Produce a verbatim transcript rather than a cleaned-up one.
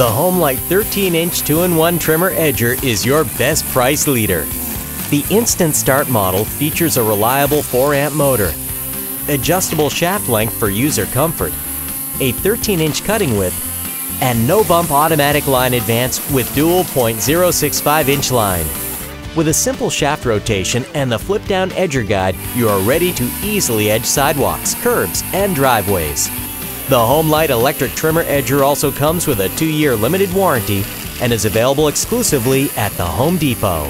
The HomeLight thirteen inch two in one trimmer edger is your best price leader. The Instant Start model features a reliable four amp motor, adjustable shaft length for user comfort, a thirteen inch cutting width, and no-bump automatic line advance with dual point zero six five inch line. With a simple shaft rotation and the flip-down edger guide, you are ready to easily edge sidewalks, curbs, and driveways. The HomeLight electric trimmer edger also comes with a two year limited warranty and is available exclusively at the Home Depot.